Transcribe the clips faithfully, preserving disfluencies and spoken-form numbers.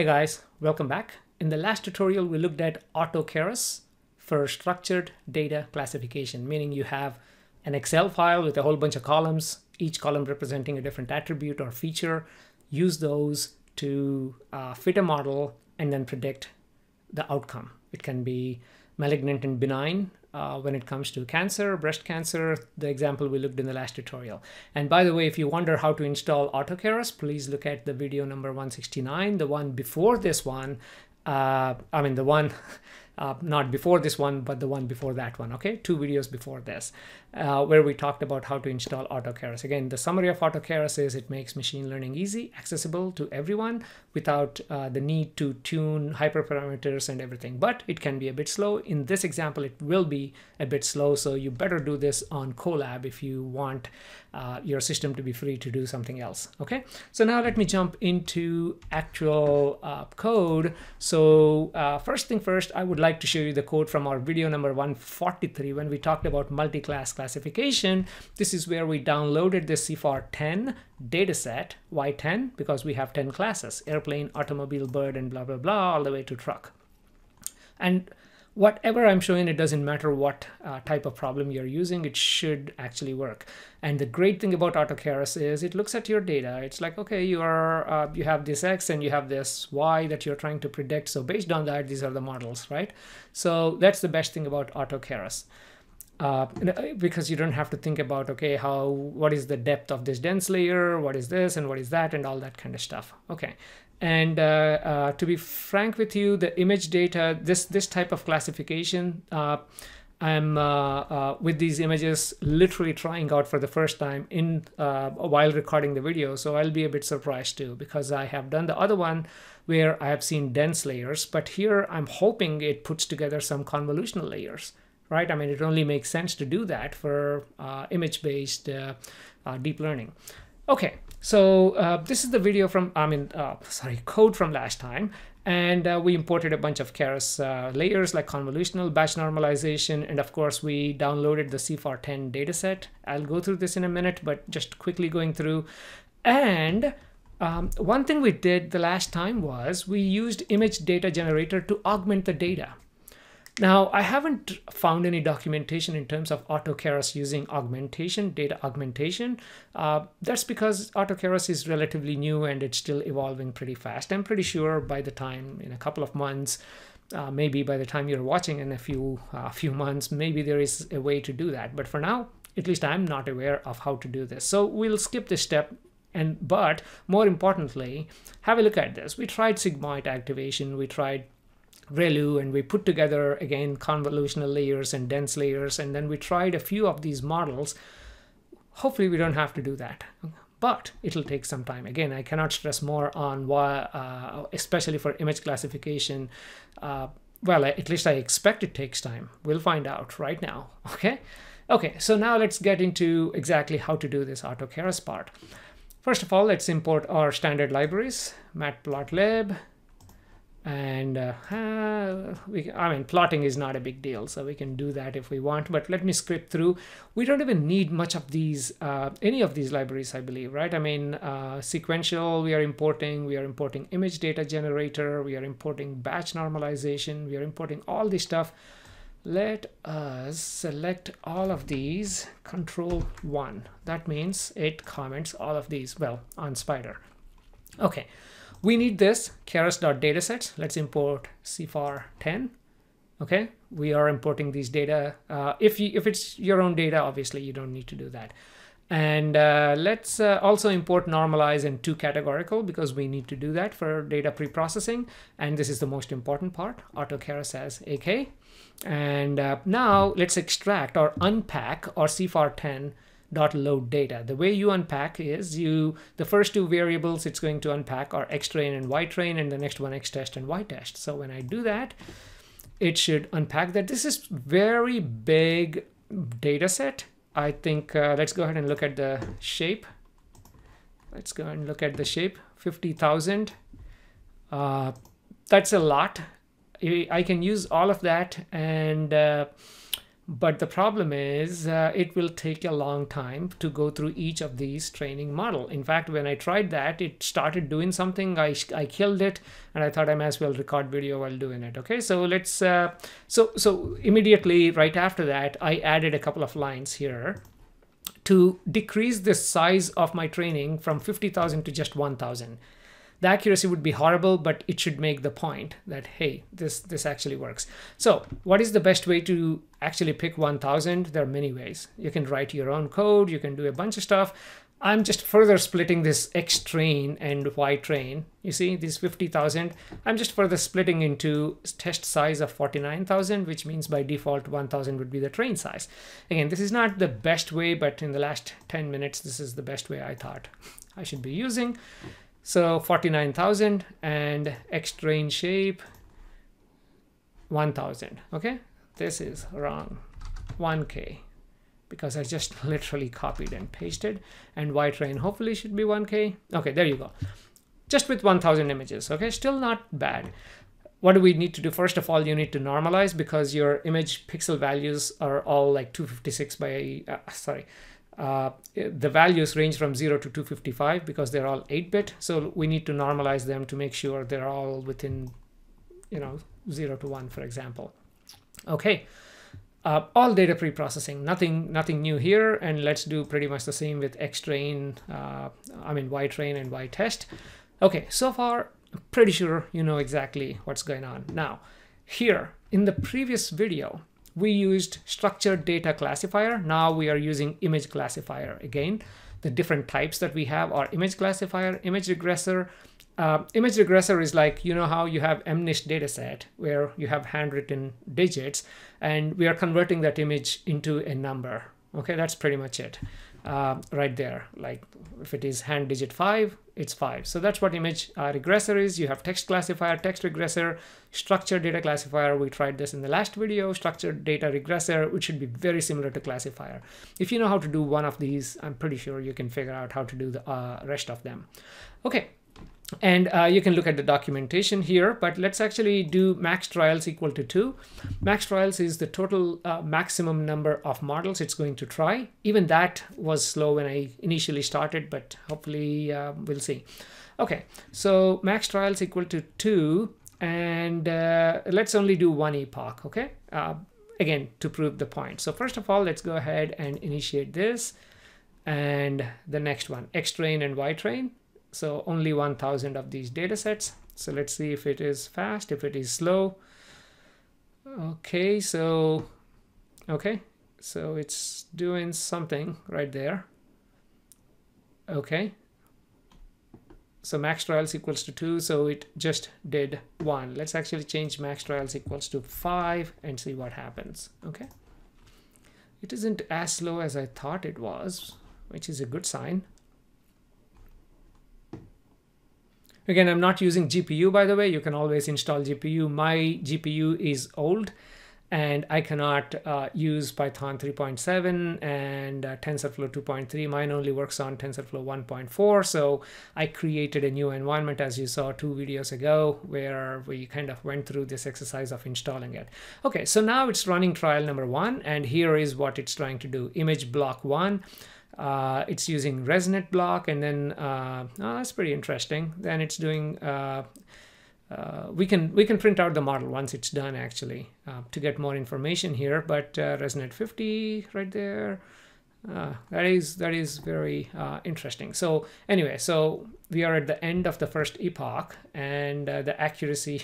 Hey guys, welcome back. In the last tutorial, we looked at AutoKeras for structured data classification, meaning you have an Excel file with a whole bunch of columns, each column representing a different attribute or feature. Use those to uh, fit a model and then predict the outcome. It can be malignant and benign uh, when it comes to cancer, breast cancer, the example we looked in the last tutorial. And by the way, if you wonder how to install AutoKeras, please look at the video number one sixty-nine, the one before this one. Uh, I mean, the one, uh, not before this one, but the one before that one, okay? Two videos before this, uh, where we talked about how to install AutoKeras. Again, the summary of AutoKeras is it makes machine learning easy, accessible to everyone without uh, the need to tune hyperparameters and everything, but it can be a bit slow. In this example, it will be a bit slow, so you better do this on Colab if you want uh, your system to be free to do something else, okay? So now let me jump into actual uh, code. So uh, first thing first, I would like to show you the code from our video number one forty-three when we talked about multi-class classification. This is where we downloaded the C I F A R ten dataset. Why ten? Because we have ten classes: airplane, automobile, bird, and blah, blah, blah, all the way to truck. And whatever I'm showing, it doesn't matter what uh, type of problem you're using, it should actually work. And the great thing about AutoKeras is it looks at your data. It's like, okay, you are uh, you have this X and you have this Y that you're trying to predict. So based on that, these are the models, right? So that's the best thing about AutoKeras. Uh, because you don't have to think about, okay, how, what is the depth of this dense layer? What is this and what is that and all that kind of stuff. Okay. And uh, uh, to be frank with you, the image data, this this type of classification, uh, I'm uh, uh, with these images literally trying out for the first time in uh, while recording the video. So I'll be a bit surprised too, because I have done the other one where I have seen dense layers, but here I'm hoping it puts together some convolutional layers, right? I mean, it only makes sense to do that for uh, image-based uh, uh, deep learning. Okay, so uh, this is the video from, I mean, uh, sorry, code from last time. And uh, we imported a bunch of Keras uh, layers like convolutional, batch normalization, and of course we downloaded the C I F A R ten dataset. I'll go through this in a minute, but just quickly going through. And um, one thing we did the last time was we used image data generator to augment the data. Now, I haven't found any documentation in terms of AutoKeras using augmentation, data augmentation. Uh, that's because AutoKeras is relatively new and it's still evolving pretty fast. I'm pretty sure by the time, in a couple of months, uh, maybe by the time you're watching in a few, uh, few months, maybe there is a way to do that. But for now, at least I'm not aware of how to do this. So we'll skip this step. And but more importantly, have a look at this. We tried sigmoid activation, we tried ReLU, and we put together again convolutional layers and dense layers, and then we tried a few of these models. Hopefully we don't have to do that, but it'll take some time. Again, I cannot stress more on why, uh, especially for image classification, uh, well, at least I expect it takes time. We'll find out right now, okay? Okay, so now let's get into exactly how to do this AutoKeras part. First of all, let's import our standard libraries, matplotlib, and uh, uh, we, I mean, plotting is not a big deal, so we can do that if we want, but let me script through. We don't even need much of these, uh, any of these libraries, I believe, right? I mean, uh, sequential, we are importing, we are importing image data generator, we are importing batch normalization, we are importing all this stuff. Let us select all of these, control one. That means it comments all of these, well, on Spider. Okay. We need this keras.datasets. Let's import C I F A R ten. Okay, we are importing these data. Uh, if you, if it's your own data, obviously you don't need to do that. And uh, let's uh, also import normalize and two categorical because we need to do that for data preprocessing. And this is the most important part. AutoKeras has A K. And uh, now let's extract or unpack our C I F A R ten dot load data. The way you unpack is you, the first two variables it's going to unpack are xtrain and ytrain, and the next one xtest and ytest. So when I do that, it should unpack that. This is very big data set. I think uh, let's go ahead and look at the shape. Let's go and look at the shape, fifty thousand. Uh, that's a lot. I can use all of that and uh, But the problem is uh, it will take a long time to go through each of these training model. In fact, when I tried that, it started doing something. I, I killed it, and I thought I might as well record video while doing it. Okay, so let's, uh, so, so immediately right after that, I added a couple of lines here to decrease the size of my training from fifty thousand to just one thousand. The accuracy would be horrible, but it should make the point that, hey, this, this actually works. So what is the best way to actually pick one thousand? There are many ways. You can write your own code. You can do a bunch of stuff. I'm just further splitting this X train and Y train. You see, these fifty thousand, I'm just further splitting into test size of forty-nine thousand, which means by default, one thousand would be the train size. Again, this is not the best way, but in the last ten minutes, this is the best way I thought I should be using. So forty-nine thousand and X train shape one thousand. Okay, this is wrong. one K, because I just literally copied and pasted. And Y train hopefully should be one K. Okay, there you go. Just with one thousand images. Okay, still not bad. What do we need to do? First of all, you need to normalize, because your image pixel values are all like two fifty-six by uh, sorry. Uh, the values range from zero to two fifty-five because they're all eight bit. So we need to normalize them to make sure they're all within, you know, zero to one, for example. Okay, uh, all data pre-processing, nothing, nothing new here. And let's do pretty much the same with X train, uh, I mean, Y train and Y test. Okay, so far, I'm pretty sure you know exactly what's going on. Now, here in the previous video, we used structured data classifier. Now we are using image classifier. Again, the different types that we have are image classifier, image regressor. Uh, image regressor is like, you know how you have M NIST dataset where you have handwritten digits, and we are converting that image into a number. Okay, that's pretty much it uh, right there. Like if it is hand digit five, it's five. So that's what image uh, regressor is. You have text classifier, text regressor, structured data classifier. We tried this in the last video, structured data regressor, which should be very similar to classifier. If you know how to do one of these, I'm pretty sure you can figure out how to do the uh, rest of them. Okay. And uh, you can look at the documentation here, but let's actually do max trials equal to two. Max trials is the total uh, maximum number of models it's going to try. Even that was slow when I initially started, but hopefully uh, we'll see. Okay, so max trials equal to two, and uh, let's only do one epoch, okay? Uh, again, to prove the point. So first of all, let's go ahead and initiate this, and the next one, X train and Y train. So only one thousand of these data sets. So let's see if it is fast, if it is slow. Okay, so, okay. So it's doing something right there. Okay. So max trials equals to two, so it just did one. Let's actually change max trials equals to five and see what happens, okay? It isn't as slow as I thought it was, which is a good sign. Again, I'm not using G P U, by the way. You can always install G P U. My G P U is old, and I cannot uh, use Python three point seven and uh, TensorFlow two point three. Mine only works on TensorFlow one point four, so I created a new environment, as you saw two videos ago, where we kind of went through this exercise of installing it. Okay, so now it's running trial number one, and here is what it's trying to do. Image block one. Uh, it's using ResNet block, and then uh, oh, that's pretty interesting. Then it's doing. Uh, uh, we can we can print out the model once it's done, actually, uh, to get more information here. But uh, ResNet fifty right there. Uh, that is that is very uh, interesting. So anyway, so we are at the end of the first epoch, and uh, the accuracy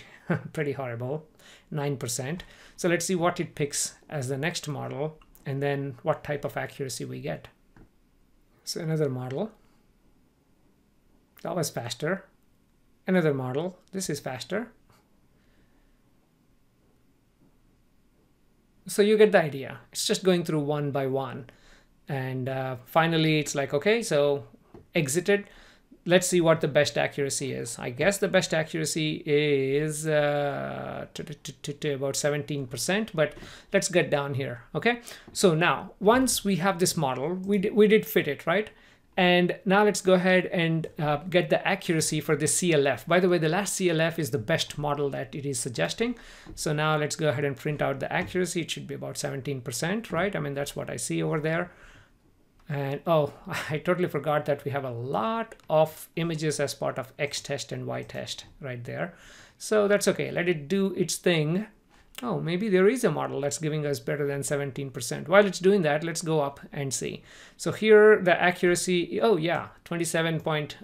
pretty horrible, nine percent. So let's see what it picks as the next model, and then what type of accuracy we get. So another model, that was faster. Another model, this is faster. So you get the idea. It's just going through one by one. And uh, finally it's like, okay, so exited. Let's see what the best accuracy is. I guess the best accuracy is uh, about seventeen percent, but let's get down here, okay? So now, once we have this model, we, we did fit it, right? And now let's go ahead and uh, get the accuracy for the C L F. By the way, the last C L F is the best model that it is suggesting. So now let's go ahead and print out the accuracy. It should be about seventeen percent, right? I mean, that's what I see over there. And oh, I totally forgot that we have a lot of images as part of X test and Y test right there. So that's okay, let it do its thing. Oh, maybe there is a model that's giving us better than seventeen percent. While it's doing that, let's go up and see. So here the accuracy, oh yeah, twenty-seven point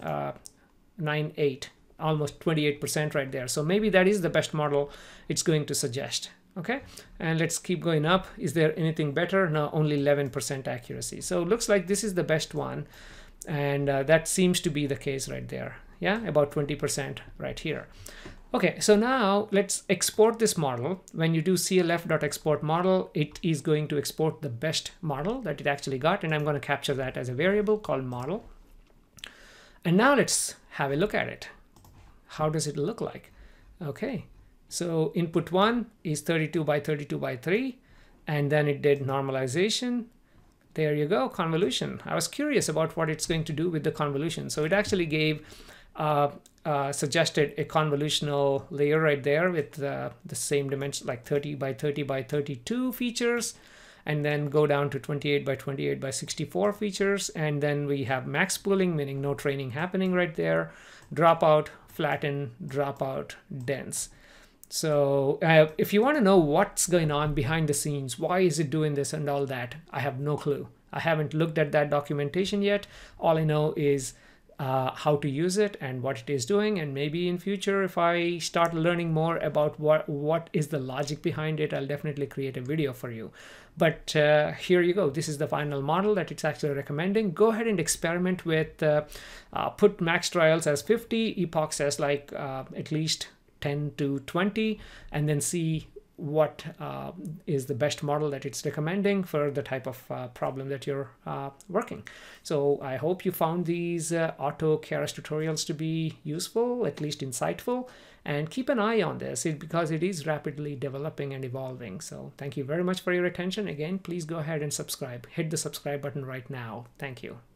nine eight, almost twenty-eight percent right there. So maybe that is the best model it's going to suggest. Okay, and let's keep going up. Is there anything better? No, only eleven percent accuracy. So it looks like this is the best one. And uh, that seems to be the case right there. Yeah, about twenty percent right here. Okay, so now let's export this model. When you do C L F.export model, it is going to export the best model that it actually got, and I'm going to capture that as a variable called model. And now let's have a look at it. How does it look like? Okay, so input one is thirty-two by thirty-two by three, and then it did normalization. There you go, convolution. I was curious about what it's going to do with the convolution. So it actually gave Uh, uh, suggested a convolutional layer right there with uh, the same dimension, like thirty by thirty by thirty-two features, and then go down to twenty-eight by twenty-eight by sixty-four features, and then we have max pooling, meaning no training happening right there, dropout, flatten, dropout, dense. So uh, if you want to know what's going on behind the scenes, why is it doing this and all that, I have no clue. I haven't looked at that documentation yet. All I know is Uh, how to use it and what it is doing, and maybe in future if I start learning more about what what is the logic behind it, I'll definitely create a video for you. But uh, here you go, this is the final model that it's actually recommending. Go ahead and experiment with uh, uh, put max trials as fifty, epochs as like uh, at least ten to twenty, and then see what uh, is the best model that it's recommending for the type of uh, problem that you're uh, working. So I hope you found these uh, AutoKeras tutorials to be useful, at least insightful, and keep an eye on this because it is rapidly developing and evolving. So thank you very much for your attention. Again, please go ahead and subscribe. Hit the subscribe button right now. Thank you.